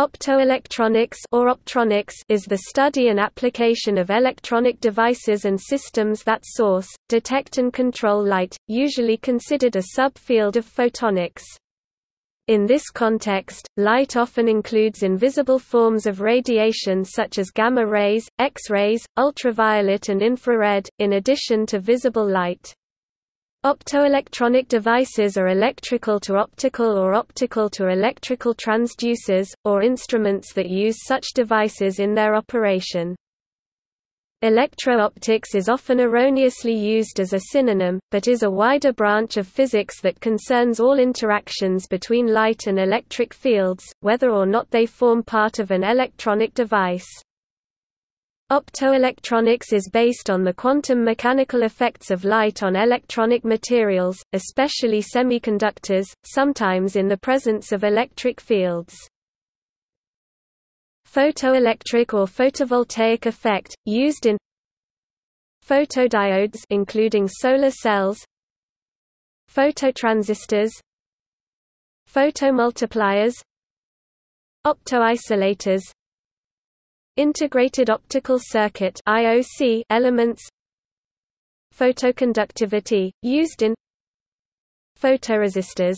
Optoelectronics or optronics is the study and application of electronic devices and systems that source, detect and control light, usually considered a subfield of photonics. In this context, light often includes invisible forms of radiation such as gamma rays, X-rays, ultraviolet and infrared, in addition to visible light. Optoelectronic devices are electrical to optical or optical to electrical transducers, or instruments that use such devices in their operation. Electro-optics is often erroneously used as a synonym, but is a wider branch of physics that concerns all interactions between light and electric fields, whether or not they form part of an electronic device. Optoelectronics is based on the quantum mechanical effects of light on electronic materials, especially semiconductors, sometimes in the presence of electric fields. Photoelectric or photovoltaic effect, used in photodiodes including solar cells, phototransistors, photomultipliers, optoisolators, integrated optical circuit (IOC) elements, photoconductivity, used in photoresistors,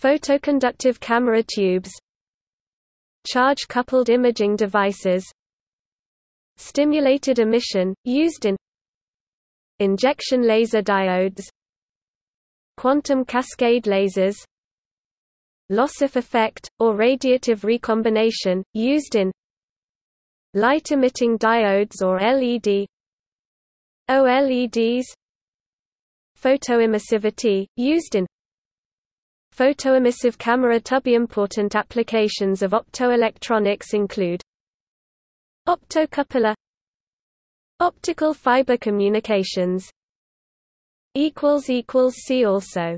photoconductive camera tubes, charge coupled imaging devices, stimulated emission, used in injection laser diodes, quantum cascade lasers, loss-of effect or radiative recombination, used in light-emitting diodes or LED, OLEDs, photoemissivity, used in photoemissive camera tube. Important applications of optoelectronics include optocoupler, optical fiber communications. See also